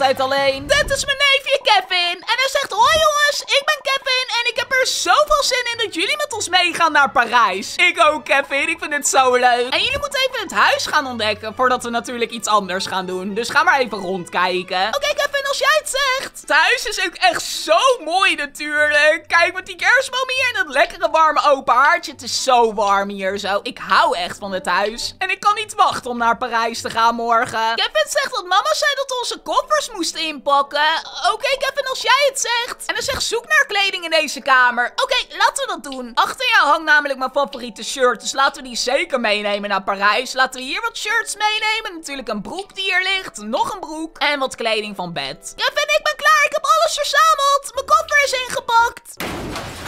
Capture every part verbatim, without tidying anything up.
altijd alleen. Dit is mijn neefje Kevin. En hij zegt, hoi jongens, ik ben Kevin. En ik heb er zoveel zin in dat jullie met ons meegaan naar Parijs. Ik ook, Kevin. Ik vind het zo leuk. En jullie moeten even het huis gaan ontdekken. Voordat we natuurlijk iets anders gaan doen. Dus ga maar even rondkijken. Oké, okay, Kevin, als jij het zegt. Het huis is ook echt zo mooi natuurlijk. Kijk, met die kerstboom hier en dat lekkere warme open haartje. Het is zo warm hier zo. Ik hou echt van het huis. En ik kan niet wachten om naar Parijs te gaan morgen. Kevin zegt dat mama zei dat we onze koffers moesten inpakken. Oké, okay, Kevin, als jij het zegt. En dan zegt zoek naar kleding in deze kamer. Oké, okay, laten we dat doen. Achter jou hangt namelijk mijn favoriete shirt. Dus laten we die zeker meenemen naar Parijs. Laten we hier wat shirts meenemen. Natuurlijk een broek die hier ligt. Nog een broek. En wat kleding van bed. Kevin, ik ben klaar. Ik heb alles verzameld. Mijn koffer is ingepakt.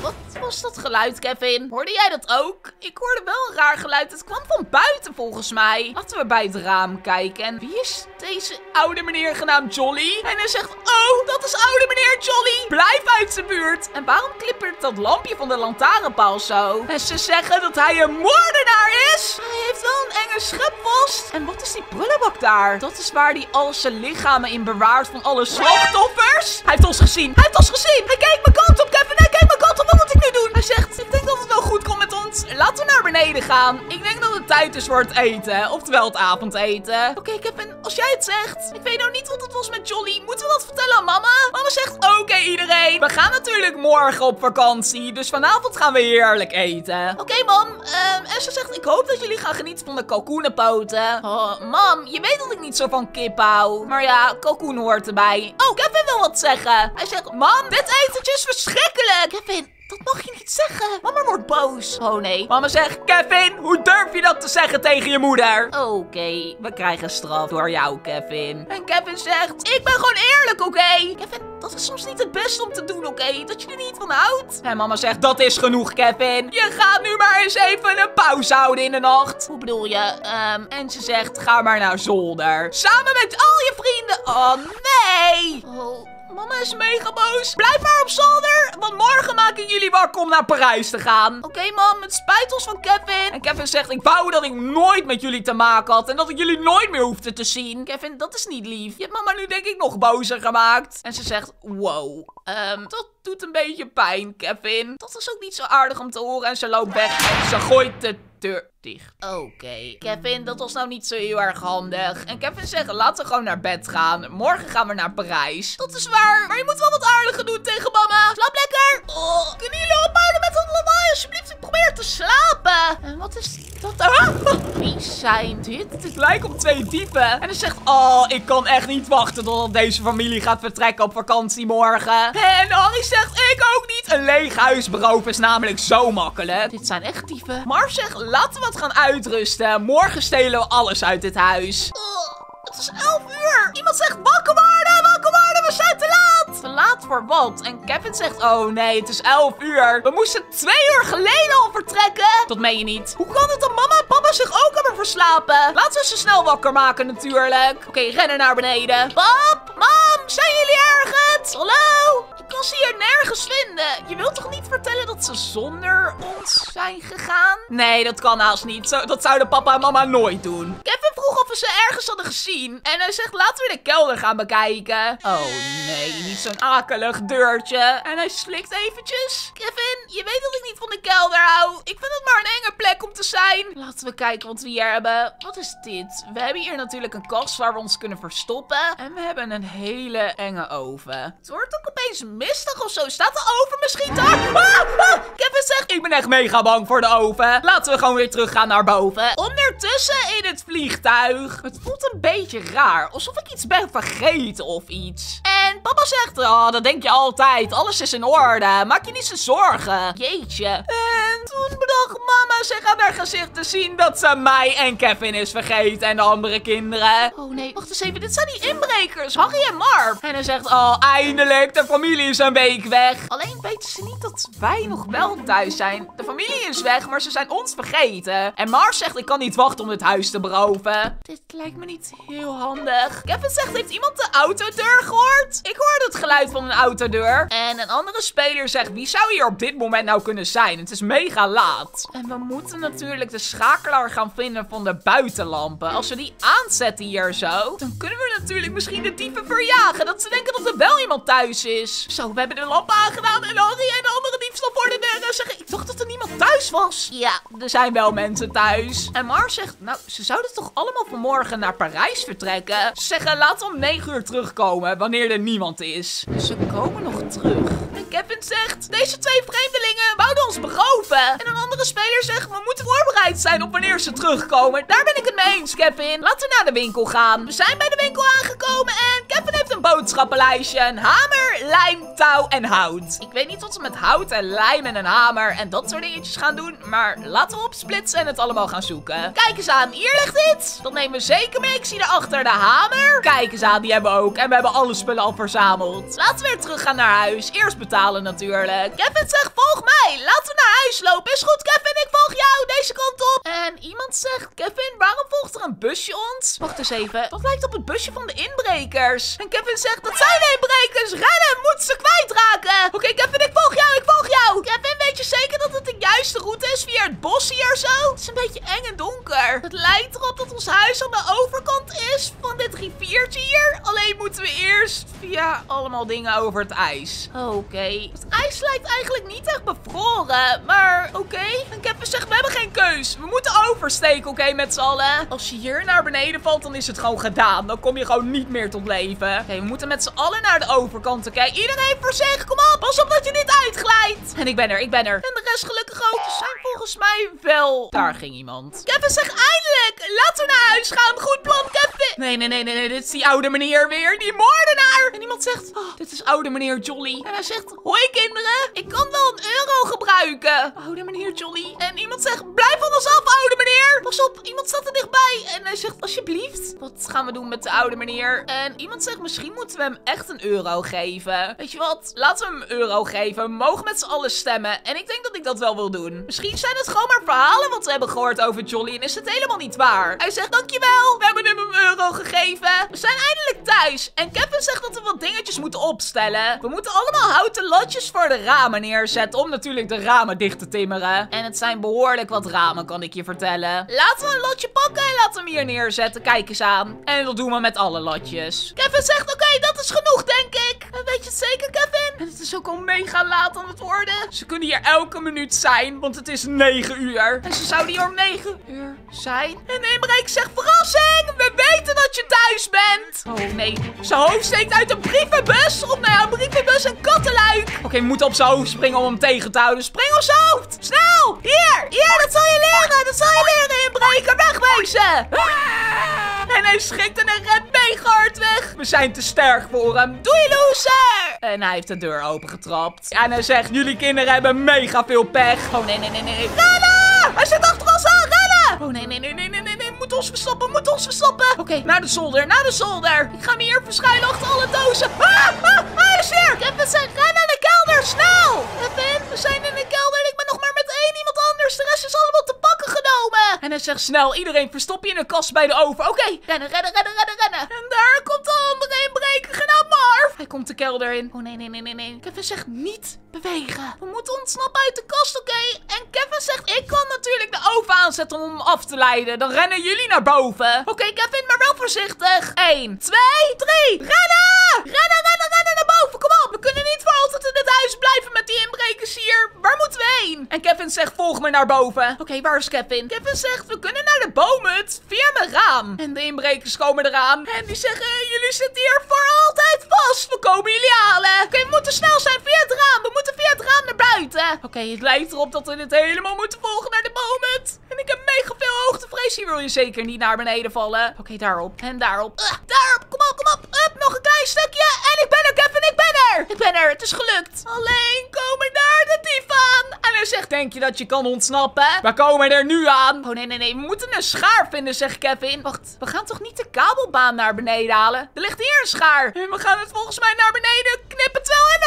Wat was dat geluid, Kevin? Hoorde jij dat ook? Ik hoorde wel een raar geluid. Het kwam van buiten volgens mij. Laten we bij het raam kijken. En wie is deze oude meneer genaamd Jolly? En hij zegt, oh, dat is oude meneer Jolly. Blijf uit zijn buurt. En waarom klippert dat lampje van de lantaarnpaal zo? En ze zeggen dat hij een moordenaar is. Hij heeft wel een enge schep vast. En wat is die prullenbak daar? Dat is waar hij al zijn lichamen in bewaart van alle slachtoffers. Hij heeft ons gezien. Hij heeft ons gezien. Hij kijkt mijn kant op, Kevin. Hij kijkt mijn kant op. Wat moet ik nu doen? Hij zegt, ik denk dat het wel goed komt met ons. Laten we naar beneden gaan. Ik denk dat het tijd is voor het eten. Oftewel het avondeten. Oké, okay, Kevin, als jij het zegt. Ik weet nou niet wat het was met Jolly. Moeten we dat vertellen aan mama? Mama zegt, oké okay, iedereen. We gaan natuurlijk morgen op vakantie. Dus vanavond gaan we heerlijk eten. Oké, okay, mam. Um, en ze zegt, ik hoop dat jullie gaan genieten van de kalkoenenpoten. Oh, mam, je weet dat ik niet zo van kip hou. Maar ja, kalkoen hoort erbij. Oh, Kevin wil wat zeggen. Hij zegt, mam, dit etentje is verschrikkelijk. Kevin... dat mag je niet zeggen. Mama wordt boos. Oh nee. Mama zegt, Kevin, hoe durf je dat te zeggen tegen je moeder? Oké, okay, we krijgen straf door jou, Kevin. En Kevin zegt, ik ben gewoon eerlijk, oké? Okay? Kevin, dat is soms niet het beste om te doen, oké? Okay? Dat je er niet van houdt. En mama zegt, dat is genoeg, Kevin. Je gaat nu maar eens even een pauze houden in de nacht. Hoe bedoel je? Um, en ze zegt, ga maar naar zolder. Samen met al je vrienden. Oh nee. Oh. Mama is mega boos. Blijf maar op zolder, want morgen maken jullie wakker om naar Parijs te gaan. Oké, okay, mam, het spijt ons van Kevin. En Kevin zegt, ik wou dat ik nooit met jullie te maken had en dat ik jullie nooit meer hoefde te zien. Kevin, dat is niet lief. Je hebt mama nu denk ik nog bozer gemaakt. En ze zegt, wow, um, dat doet een beetje pijn, Kevin. Dat is ook niet zo aardig om te horen. En ze loopt weg en ze gooit de deur dicht. Oké. Okay. Kevin, dat was nou niet zo heel erg handig. En Kevin zegt, laten we gewoon naar bed gaan. Morgen gaan we naar Parijs. Dat is waar. Maar je moet wel wat aardiger doen tegen mama. Slaap lekker. Oh, kunnen jullie ophouden met dat lawaai alsjeblieft? Ik probeer te slapen. En wat is dat daar? Wie zijn dit? Dit lijkt op twee dieven. En hij zegt, oh, ik kan echt niet wachten totdat deze familie gaat vertrekken op vakantie morgen. En Harry zegt, ik ook niet. Een leeg huis beroven is namelijk zo makkelijk. Dit zijn echt dieven. Marv zegt, laten we gaan uitrusten. Morgen stelen we alles uit dit huis. Oh, het is elf uur. Iemand zegt wakker worden, wakker worden, we zijn te laat. Te laat voor wat? En Kevin zegt, oh nee, het is elf uur. We moesten twee uur geleden al vertrekken. Dat meen je niet. Hoe kan het dat mama en papa zich ook hebben verslapen? Laten we ze snel wakker maken natuurlijk. Oké, okay, rennen naar beneden. Pap, mam, zijn jullie ergens? Hallo? Ik kan ze hier nergens vinden. Je wilt toch niet vertellen dat ze zonder ons zijn gegaan? Nee, dat kan haast niet. Zo, dat zouden papa en mama nooit doen. Kevin vroeg of we ze ergens hadden gezien. En hij zegt, laten we de kelder gaan bekijken. Oh nee, niet zo'n akelig deurtje. En hij slikt eventjes. Kevin, je weet dat ik niet van de kelder hou. Ik vind het maar een enge plek om te zijn. Laten we kijken wat we hier hebben. Wat is dit? We hebben hier natuurlijk een kast waar we ons kunnen verstoppen. En we hebben een hele enge oven. Het wordt ook opeens mistig of zo. Staat de oven misschien daar? Ah, ah. Kevin zegt, ik ben echt mega bang voor de oven. Laten we gewoon weer teruggaan naar boven. Ondertussen in het vliegtuig. Het voelt een beetje raar. Alsof ik iets ben vergeten of iets. En papa zegt, oh, dat denk je altijd. Alles is in orde. Maak je niet zo zorgen. Jeetje. En toen bedacht mama zich aan haar gezicht te zien dat ze mij en Kevin is vergeten. En de andere kinderen. Oh nee, wacht eens even. Dit zijn die inbrekers. Harry en Marv. En hij zegt, oh, eindelijk. De familie is een week weg. Alleen weten ze niet dat wij nog wel thuis zijn. De familie is weg, maar ze zijn ons vergeten. En Marv zegt, ik kan niet wachten om het huis te beroven. Dit lijkt me niet heel handig. Kevin zegt, heeft iemand de autodeur gehoord? Ik hoorde het geluid van een autodeur. En een andere speler zegt, wie zou hier op dit moment nou kunnen zijn? Het is mega laat. En we moeten natuurlijk de schakelaar gaan vinden van de buitenlampen. Als we die aanzetten hier zo, dan kunnen we natuurlijk misschien de dieven verjagen. Dat ze denken dat er wel iemand thuis is. Zo, we hebben de lamp aangedaan en Harry en de andere dief staan voor de deur en zeggen, ik dacht dat er niemand thuis was. Ja, er zijn wel mensen thuis. En Marv zegt, nou, ze zouden toch allemaal vanmorgen naar Parijs vertrekken? Ze zeggen, laat om negen uur terugkomen, wanneer er niemand is. Dus ze komen nog terug. En Kevin zegt, deze twee vreemdelingen wouden ons beroven. En een andere speler zegt, we moeten voorbereid zijn op wanneer ze terugkomen. Daar ben ik het mee eens, Kevin. Laten we naar de winkel gaan. We zijn bij de winkel aangekomen en Kevin heeft een boodschappenlijstje. Een hamer, lijm, touw en hout. Ik weet niet wat ze met hout en lijm en een hamer en dat soort dingetjes gaan doen. Maar laten we opsplitsen en het allemaal gaan zoeken. Kijk eens aan, hier ligt dit. Dat nemen we zeker mee. Ik zie daarachter de hamer. Kijk eens aan, die hebben we ook. En we hebben alle spullen al verzameld. Laten we weer terug gaan naar huis. Eerst betalen natuurlijk. Kevin zegt, volg mij. Laten we naar huis lopen. Is goed, Kevin. Ik volg jou. Deze kant op. En iemand zegt, Kevin, waarom volgt er een busje ons? Wacht eens even. Dat lijkt op het busje van de inbrekers. En Kevin zegt, dat zijn de inbrekers. Rennen, moeten ze kwijtraken. Oké, okay, Kevin, ik volg jou. Ik volg jou. Kevin, weet je zeker dat het de juiste route is via het bos hier zo? Het is een beetje eng en donker. Het lijkt erop dat ons huis aan de overkant is van dit riviertje hier. Alleen moeten we eerst via allemaal dingen over het ijs. Oké. Okay. Het ijs lijkt eigenlijk niet echt bevroren, maar oké. Okay. En Kevin zegt, we hebben geen keus. We moeten oversteken, oké, okay, met z'n allen. Als je hier naar beneden valt, dan is het gewoon gedaan. Dan kom je gewoon niet meer tot leven. Oké, okay, we moeten met z'n allen naar de overkant, oké. Okay? Iedereen voor zich, kom op. Pas op dat je niet uitglijdt. En ik ben er, ik ben er. En de rest gelukkig ook. Ze zijn volgens mij wel... Daar ging iemand. Kevin zegt, eindelijk. Laten we naar huis gaan. Goed plan, Kevin. Nee, nee, nee, nee, nee. Dit is die oude meneer weer. Die moordenaar. En iemand zegt, oh, dit is oude meneer Jolly. En hij zegt, hoi kinderen. Ik kan wel een euro gebruiken. Oude meneer Jolly. En iemand zegt, blijf van ons af, oude meneer. Pas op, iemand staat er dichtbij. En hij zegt, alsjeblieft. Wat gaan we doen met de oude meneer? En iemand zegt, misschien moeten we hem echt een euro geven. Weet je wat? Laten we hem een euro geven. We mogen met z'n allen stemmen. En ik denk dat ik dat wel wil doen. Misschien zijn het gewoon maar verhalen wat we hebben gehoord over Jolly. En is het helemaal niet waar. Hij zegt, dankjewel. We hebben hem een euro gegeven. We zijn eindelijk thuis. En Kevin zegt dat we wat dingetjes moeten opstellen. We moeten allemaal houten latjes voor de ramen neerzetten. Om natuurlijk de ramen dicht te timmeren. En het zijn behoorlijk wat ramen, kan ik je vertellen. Laten we een latje pakken en laten we hem hier neerzetten. Kijk eens aan. En dat doen we met alle latjes. Kevin zegt, oké, okay, dat is genoeg, denk ik. En weet je het zeker, Kevin? En het is ook al mega laat aan het worden. Ze kunnen hier elke minuut zijn, want het is negen uur. En ze zouden hier om negen uur zijn. En de inbreker zegt, verrassing! We weten dat je thuis bent! Oh nee, zijn hoofd steekt uit een brievenbus. Of nou ja, een brievenbus en kattenluik. Oké, okay, we moeten op zijn hoofd springen om hem tegen te houden. Spring op zijn hoofd! Snel! Hier! Hier, dat zal je leren! Dat zal je leren, inbreker! Wegwezen! Ah! En hij schrikt en hij rent mega hard weg. We zijn te sterk voor hem. Doei, loser! En hij heeft de deur opengetrapt. En hij zegt, jullie kinderen hebben mega veel pech. Oh nee, nee, nee, nee. Rennen! Hij zit achter ons aan, rennen! Oh nee, nee, nee, nee, nee, nee. Moet ons verstoppen, moet ons verstoppen. Oké, okay, naar de zolder, naar de zolder. Ik ga me hier verschuilen achter alle dozen. Ah, ah, hij is hier! Kevin zegt, ren naar de kelder, snel! Kevin, we zijn in de kelder en ik ben nog maar met één iemand anders. De rest is allemaal te pakken genomen. En hij zegt, snel, iedereen verstop je in een kast bij de oven. Oké, okay, rennen, rennen, rennen, rennen, rennen. En daar komt de andere inbreker genaamd Marv. Hij komt de kelder in. Oh nee, nee, nee, nee, nee. Kevin zegt, niet bewegen. We moeten ontsnappen uit de kast, oké? Okay? En Kevin zegt, ik kan natuurlijk de oven aanzetten om hem af te leiden. Dan rennen jullie naar boven. Oké, okay, Kevin, maar wel voorzichtig. Eén, twee, drie. Rennen! Rennen, rennen, rennen naar boven. Kom op, we kunnen niet voor altijd in dit huis blijven met die inbrekers hier. Waar moeten we heen? En Kevin zegt, volg me naar boven. Oké, okay, waar is Kevin? Kevin zegt, we kunnen naar de boomhut via mijn raam. En de inbrekers komen eraan. En die zeggen, jullie zitten hier voor altijd vast. We komen jullie halen. Oké, okay, we moeten snel zijn via het raam. We moeten via het raam naar buiten. Oké, okay, het lijkt erop dat we dit helemaal moeten volgen naar de boomhut. En ik heb mega veel hoogtevrees. Hier wil je zeker niet naar beneden vallen. Oké, okay, daarop. En daarop. Uh, daarop. Kom op, kom op. Up, nog een klein stukje. En ik ben er, Kevin. Ik ben er. Ik ben er. Het is gelukt. Alleen komen daar de dieven aan. En hij zegt, denk je dat je kan ontsnappen? We komen er nu aan. Oh, nee, nee, nee. We moeten een schaar vinden, zegt Kevin. Wacht, we gaan toch niet de kabelbaan naar beneden halen? Er ligt hier een schaar. En we gaan het volgens mij naar beneden knippen terwijl hij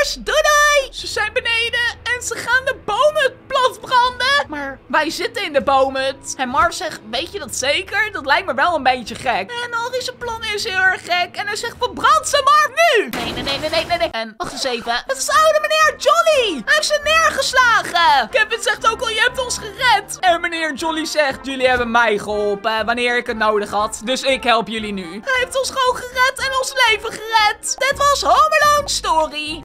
Anders, doei doei! Ze zijn beneden en ze gaan de bomen platbranden. Maar wij zitten in de boomhut. En Marv zegt, weet je dat zeker? Dat lijkt me wel een beetje gek. En Harry zijn plan is heel erg gek. En hij zegt, verbrand ze Marv nu! Nee, nee, nee, nee, nee, nee, nee. En wacht eens even. Het is de oude meneer Jolly! Hij heeft ze neergeslagen! Kevin zegt ook al, je hebt ons gered. En meneer Jolly zegt, jullie hebben mij geholpen wanneer ik het nodig had. Dus ik help jullie nu. Hij heeft ons gewoon gered en ons leven gered. Dit was Home Alone Story.